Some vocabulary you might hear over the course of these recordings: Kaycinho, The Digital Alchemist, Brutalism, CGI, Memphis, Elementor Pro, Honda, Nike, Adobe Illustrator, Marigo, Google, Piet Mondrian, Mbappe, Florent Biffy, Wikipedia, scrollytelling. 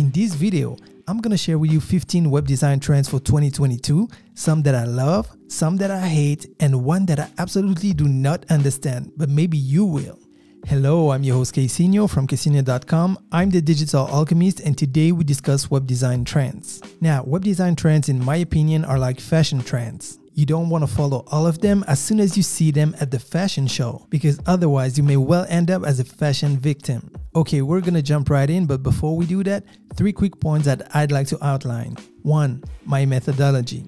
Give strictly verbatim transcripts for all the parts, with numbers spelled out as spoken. In this video, I'm gonna share with you fifteen web design trends for twenty twenty-two, some that I love, some that I hate, and one that I absolutely do not understand, but maybe you will. Hello, I'm your host Kaycinho from Kaycinho dot com. I'm the Digital Alchemist, and today we discuss web design trends. Now, web design trends, in my opinion, are like fashion trends. You don't want to follow all of them as soon as you see them at the fashion show, because otherwise you may well end up as a fashion victim. Okay, we're gonna jump right in, but before we do that, three quick points that I'd like to outline. One, my methodology.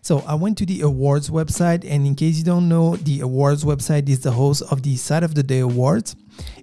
So I went to the awards website, and in case you don't know, the awards website is the host of the Side of the Day Awards,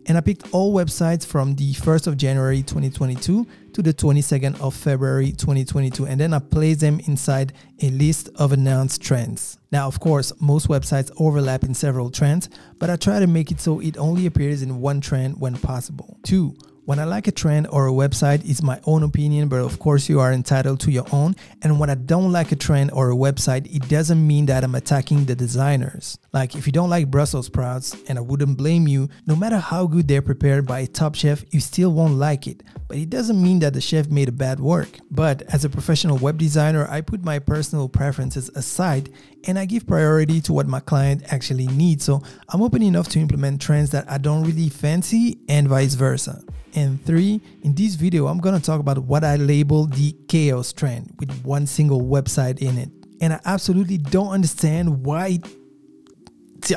and I picked all websites from the first of January twenty twenty-two to the twenty-second of February twenty twenty-two, and then I placed them inside a list of announced trends. Now, of course, most websites overlap in several trends, but I try to make it so it only appears in one trend when possible. Two, when I like a trend or a website, it's my own opinion, but of course you are entitled to your own. And when I don't like a trend or a website, it doesn't mean that I'm attacking the designers. Like, if you don't like Brussels sprouts, and I wouldn't blame you, no matter how good they're prepared by a top chef, you still won't like it. But it doesn't mean that the chef made a bad work. But as a professional web designer, I put my personal preferences aside and I give priority to what my client actually needs. So I'm open enough to implement trends that I don't really fancy and vice versa. And three, in this video, I'm gonna talk about what I label the chaos trend with one single website in it. And I absolutely don't understand why,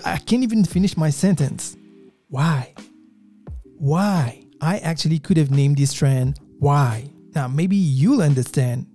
I can't even finish my sentence. Why? Why? I actually could have named this trend why. Now, maybe you'll understand,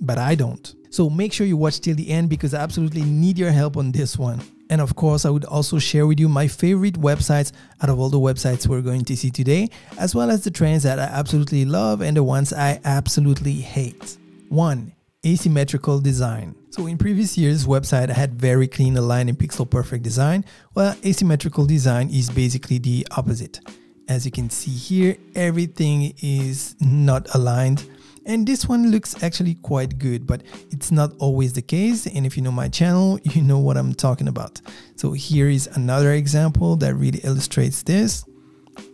but I don't. So make sure you watch till the end because I absolutely need your help on this one. And of course, I would also share with you my favorite websites out of all the websites we're going to see today, as well as the trends that I absolutely love and the ones I absolutely hate. One, asymmetrical design. So in previous years' website, I had very clean, aligned and pixel perfect design, while asymmetrical design is basically the opposite. As you can see here, everything is not aligned. And this one looks actually quite good, but it's not always the case. And if you know my channel, you know what I'm talking about. So here is another example that really illustrates this,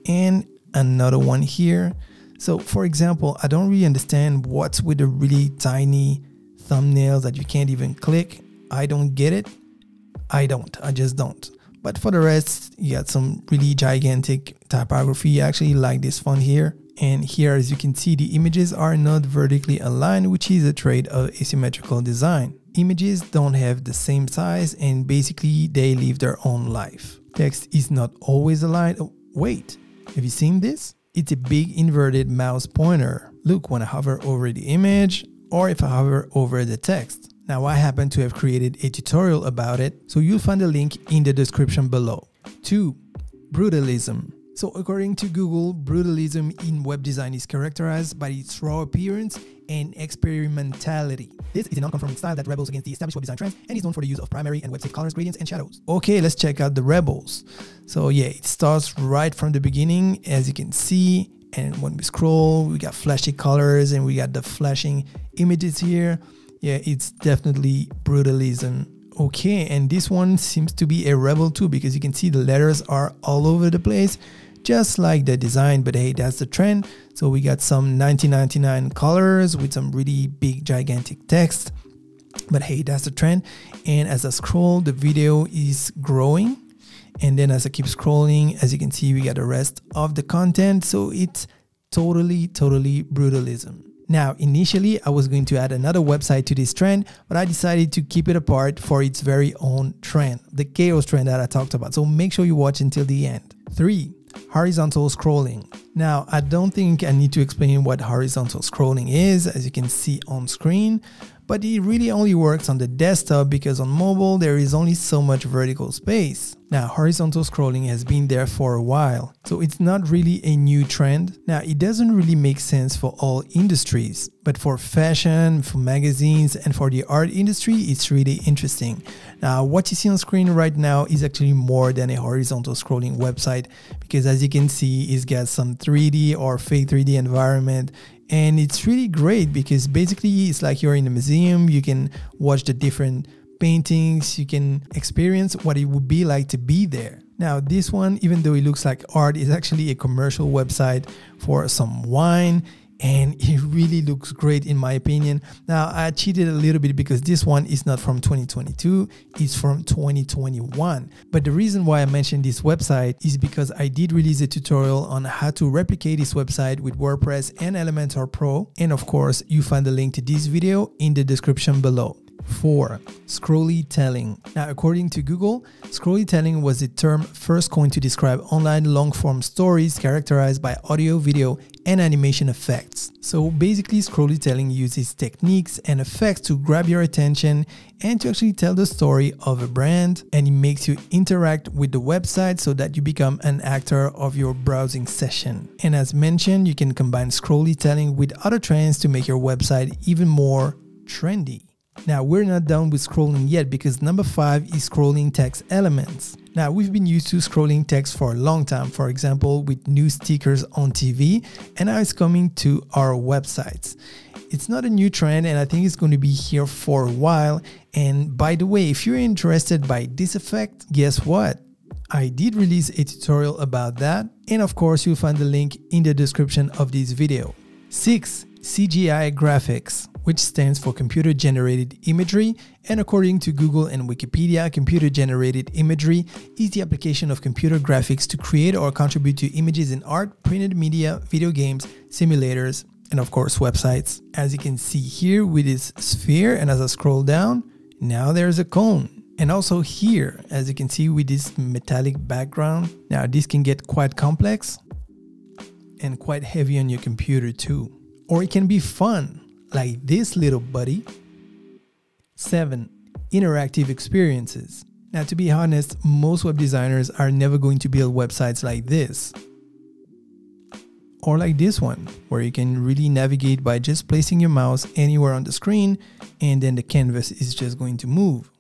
and another one here. So for example, I don't really understand what's with the really tiny thumbnails that you can't even click. I don't get it. I don't, I just don't. But for the rest, you got some really gigantic typography. I actually like this font here. And here, as you can see, the images are not vertically aligned, which is a trait of asymmetrical design. Images don't have the same size and basically they live their own life. Text is not always aligned. Oh, wait, have you seen this? It's a big inverted mouse pointer. Look, when I hover over the image or if I hover over the text. Now, I happen to have created a tutorial about it, so you'll find the link in the description below. Two, brutalism. So according to Google, brutalism in web design is characterized by its raw appearance and experimentality. This is a non-conformist style that rebels against the established web design trends and is known for the use of primary and web-safe colors, gradients, and shadows. Okay, let's check out the rebels. So yeah, it starts right from the beginning, as you can see. And when we scroll, we got flashy colors and we got the flashing images here. Yeah, it's definitely brutalism. Okay, and this one seems to be a rebel too, because you can see the letters are all over the place, just like the design, but hey, that's the trend. So we got some nineteen ninety-nine colors with some really big, gigantic text, but hey, that's the trend. And as I scroll, the video is growing. And then as I keep scrolling, as you can see, we got the rest of the content. So it's totally, totally brutalism. Now, initially, I was going to add another website to this trend, but I decided to keep it apart for its very own trend, the chaos trend that I talked about. So make sure you watch until the end. Three, horizontal scrolling. Now, I don't think I need to explain what horizontal scrolling is, as you can see on screen, but it really only works on the desktop because on mobile, there is only so much vertical space. Now, horizontal scrolling has been there for a while, so it's not really a new trend. Now, it doesn't really make sense for all industries, but for fashion, for magazines, and for the art industry, it's really interesting. Now, what you see on screen right now is actually more than a horizontal scrolling website, because as you can see, it's got some three D or fake three D environment. And it's really great because basically it's like you're in a museum, you can watch the different paintings, you can experience what it would be like to be there. Now, this one, even though it looks like art, is actually a commercial website for some wine. and it really looks great in my opinion. Now I cheated a little bit because this one is not from twenty twenty-two, it's from twenty twenty-one. But the reason why I mentioned this website is because I did release a tutorial on how to replicate this website with WordPress and Elementor Pro, and of course you find the link to this video in the description below. Four. Scrollytelling. Now, according to Google, scrollytelling was the term first coined to describe online long-form stories characterized by audio, video, and animation effects. So basically, scrollytelling uses techniques and effects to grab your attention and to actually tell the story of a brand, and it makes you interact with the website so that you become an actor of your browsing session. And as mentioned, you can combine scrollytelling with other trends to make your website even more trendy. Now, we're not done with scrolling yet, because number five is scrolling text elements. Now, we've been used to scrolling text for a long time, for example, with news stickers on T V, and now it's coming to our websites. It's not a new trend, and I think it's going to be here for a while. And by the way, if you're interested by this effect, guess what? I did release a tutorial about that, and of course, you'll find the link in the description of this video. Six. C G I graphics, which stands for computer generated imagery, and according to Google and Wikipedia, computer generated imagery is the application of computer graphics to create or contribute to images in art, printed media, video games, simulators, and of course websites. As you can see here with this sphere, and as I scroll down, now there's a cone. And also here, as you can see with this metallic background. Now this can get quite complex and quite heavy on your computer too. Or it can be fun, like this little buddy. Seven. Interactive experiences. Now, to be honest, most web designers are never going to build websites like this. Or like this one, where you can really navigate by just placing your mouse anywhere on the screen, and then the canvas is just going to move.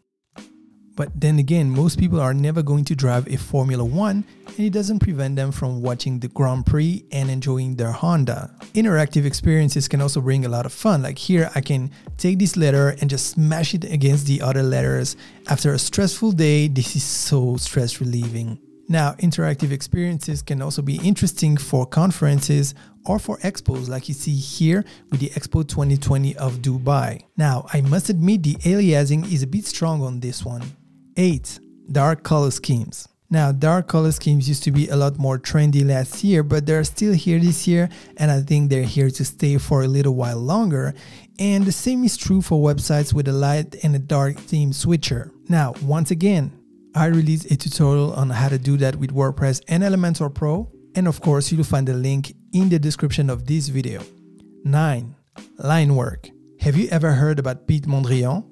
But then again, most people are never going to drive a Formula One, and it doesn't prevent them from watching the Grand Prix and enjoying their Honda. Interactive experiences can also bring a lot of fun. Like here, I can take this letter and just smash it against the other letters. After a stressful day, this is so stress relieving. Now, interactive experiences can also be interesting for conferences or for expos, like you see here with the Expo twenty twenty of Dubai. Now, I must admit the aliasing is a bit strong on this one. Eight. Dark color schemes. Now, dark color schemes used to be a lot more trendy last year, but they're still here this year, and I think they're here to stay for a little while longer. And the same is true for websites with a light and a dark theme switcher. Now, once again, I released a tutorial on how to do that with WordPress and Elementor Pro, and of course, you'll find the link in the description of this video. Nine. Line work. Have you ever heard about Piet Mondrian?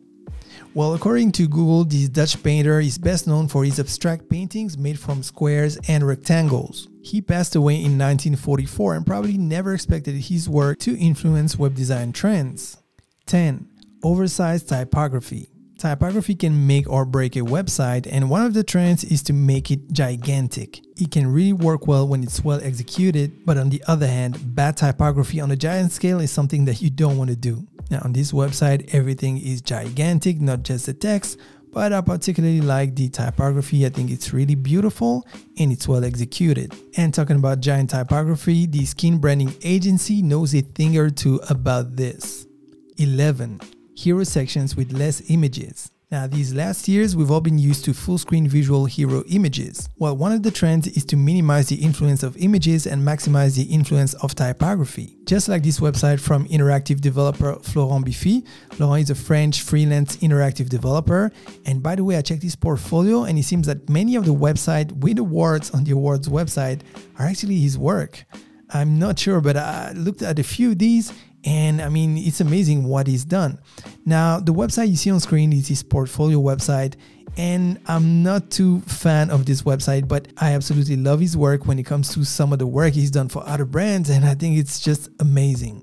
Well, according to Google, this Dutch painter is best known for his abstract paintings made from squares and rectangles. He passed away in nineteen forty-four and probably never expected his work to influence web design trends. ten. Oversized typography. Typography can make or break a website, and one of the trends is to make it gigantic. It can really work well when it's well executed, but on the other hand, bad typography on a giant scale is something that you don't want to do. Now, on this website, everything is gigantic, not just the text, but I particularly like the typography. I think it's really beautiful and it's well executed. And talking about giant typography, the skin branding agency knows a thing or two about this. eleven. Hero sections with less images. Now, these last years, we've all been used to full screen visual hero images. Well, one of the trends is to minimize the influence of images and maximize the influence of typography. Just like this website from interactive developer Florent Biffy. Florent is a French freelance interactive developer. And by the way, I checked his portfolio, and it seems that many of the websites with awards on the awards website are actually his work. I'm not sure, but I looked at a few of these, and I mean, it's amazing what he's done. Now, the website you see on screen is his portfolio website, and I'm not too fan of this website, but I absolutely love his work when it comes to some of the work he's done for other brands, and I think it's just amazing.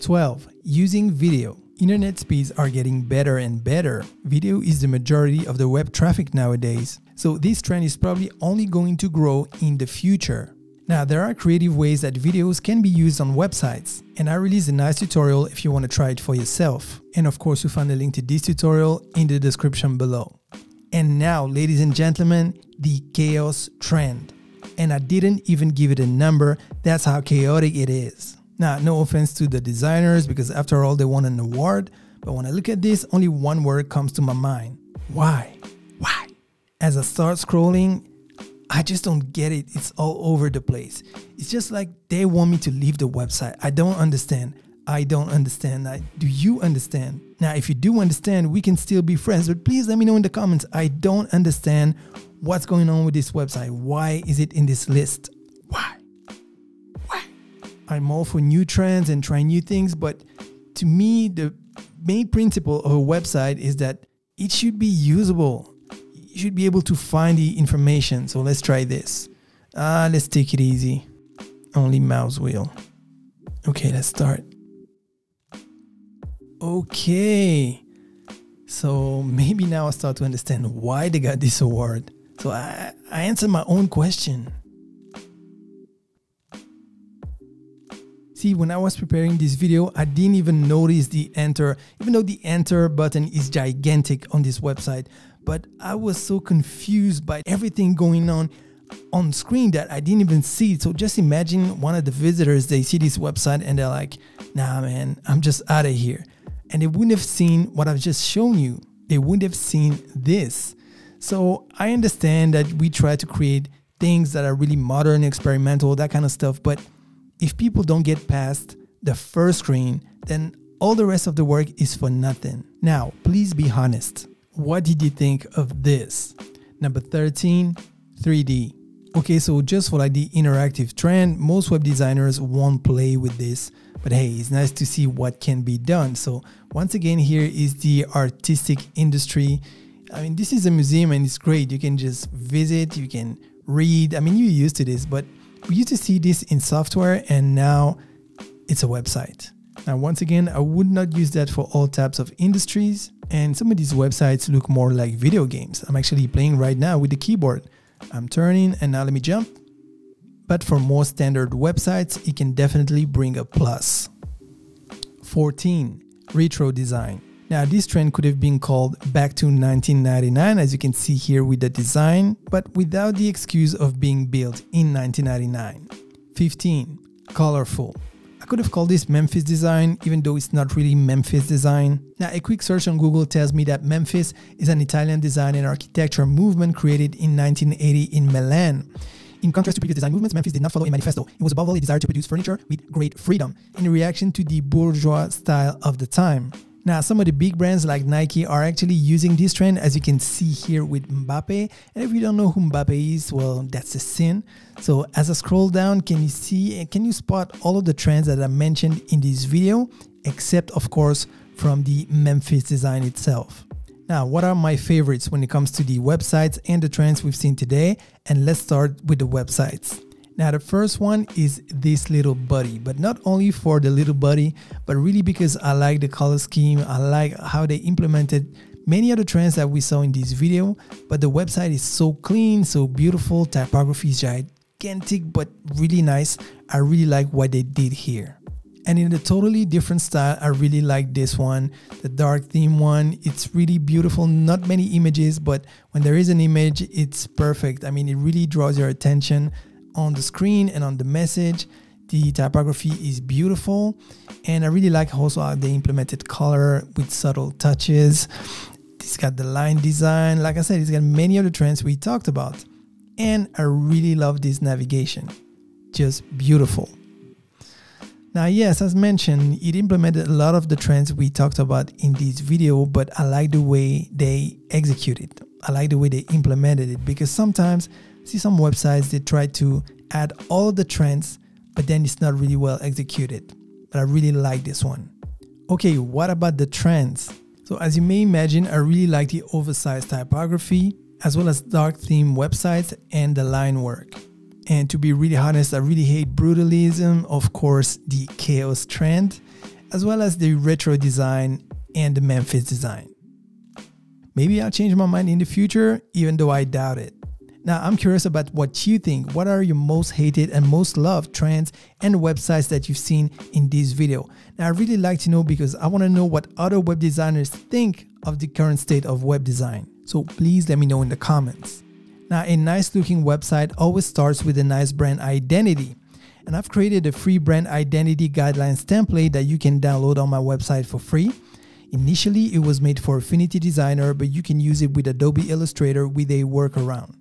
twelve. Using video. Internet speeds are getting better and better. Video is the majority of the web traffic nowadays, so this trend is probably only going to grow in the future. Now, there are creative ways that videos can be used on websites, and I released a nice tutorial if you want to try it for yourself. And of course, you'll find the link to this tutorial in the description below. And now, ladies and gentlemen, the chaos trend. And I didn't even give it a number, that's how chaotic it is. Now, no offense to the designers, because after all, they won an award. But when I look at this, only one word comes to my mind. Why? Why? As I start scrolling, I just don't get it. It's all over the place. It's just like they want me to leave the website. I don't understand. I don't understand. I, do you understand? Now, if you do understand, we can still be friends, but please let me know in the comments. I don't understand what's going on with this website. Why is it in this list? Why? Why? I'm all for new trends and trying new things, but to me, the main principle of a website is that it should be usable. You should be able to find the information. So let's try this. Ah, uh, let's take it easy. Only mouse wheel. Okay, let's start. Okay, so maybe now I start to understand why they got this award. So I, I answered my own question. See, when I was preparing this video, I didn't even notice the enter, even though the enter button is gigantic on this website, but I was so confused by everything going on on screen that I didn't even see it. So just imagine one of the visitors, they see this website and they're like, nah, man, I'm just out of here. And they wouldn't have seen what I've just shown you. They wouldn't have seen this. So I understand that we try to create things that are really modern, experimental, that kind of stuff. But if people don't get past the first screen, then all the rest of the work is for nothing. Now, please be honest. What did you think of this? Number thirteen, three D. Okay, so just for like the interactive trend, most web designers won't play with this, but hey, it's nice to see what can be done. So once again, here is the artistic industry. I mean, this is a museum and it's great. You can just visit, you can read. I mean, you're used to this, but we used to see this in software and now it's a website. Now, once again, I would not use that for all types of industries. And some of these websites look more like video games. I'm actually playing right now with the keyboard. I'm turning and now let me jump. But for more standard websites, it can definitely bring a plus. fourteen. Retro design. Now this trend could have been called back to nineteen ninety-nine, as you can see here with the design, but without the excuse of being built in nineteen ninety-nine. fifteen. Colorful. I could have called this Memphis design, even though it's not really Memphis design. Now, a quick search on Google tells me that Memphis is an Italian design and architecture movement created in nineteen eighty in Milan. In contrast to previous design movements, Memphis did not follow a manifesto. It was above all a desire to produce furniture with great freedom in reaction to the bourgeois style of the time. Now, some of the big brands like Nike are actually using this trend, as you can see here with Mbappe. And if you don't know who Mbappe is, well, that's a sin. So as I scroll down, can you see, can you spot all of the trends that I mentioned in this video, except of course from the Memphis design itself. Now, what are my favorites when it comes to the websites and the trends we've seen today? And let's start with the websites. Now, the first one is this little buddy, but not only for the little buddy, but really because I like the color scheme. I like how they implemented many other trends that we saw in this video, but the website is so clean, so beautiful. Typography is gigantic, but really nice. I really like what they did here. And in a totally different style, I really like this one, the dark theme one. It's really beautiful, not many images, but when there is an image, it's perfect. I mean, it really draws your attention on the screen and on the message. The typography is beautiful, and I really like also how they implemented color with subtle touches. It's got the line design. Like I said, it's got many of the trends we talked about, and I really love this navigation. Just beautiful. Now, yes, as mentioned, it implemented a lot of the trends we talked about in this video, but I like the way they executed. I like the way they implemented it, because sometimes see some websites, they try to add all the trends, but then it's not really well executed. But I really like this one. Okay, what about the trends? So as you may imagine, I really like the oversized typography, as well as dark theme websites and the line work. And to be really honest, I really hate brutalism, of course, the chaos trend, as well as the retro design and the Memphis design. Maybe I'll change my mind in the future, even though I doubt it. Now, I'm curious about what you think. What are your most hated and most loved trends and websites that you've seen in this video? Now, I really like to know, because I want to know what other web designers think of the current state of web design. So please let me know in the comments. Now, a nice looking website always starts with a nice brand identity. and I've created a free brand identity guidelines template that you can download on my website for free. Initially, it was made for Affinity Designer, but you can use it with Adobe Illustrator with a workaround.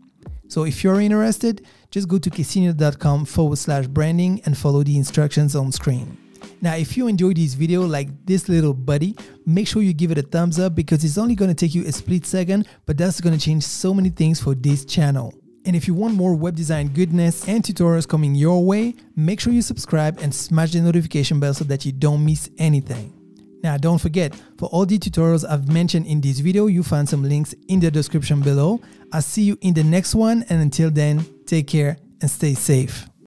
So if you're interested, just go to kaycinho.com forward slash branding and follow the instructions on screen. Now, if you enjoyed this video like this little buddy, make sure you give it a thumbs up because it's only going to take you a split second, but that's going to change so many things for this channel. And if you want more web design goodness and tutorials coming your way, make sure you subscribe and smash the notification bell so that you don't miss anything. Now, don't forget, for all the tutorials I've mentioned in this video, you'll find some links in the description below. I'll see you in the next one, and until then, take care and stay safe.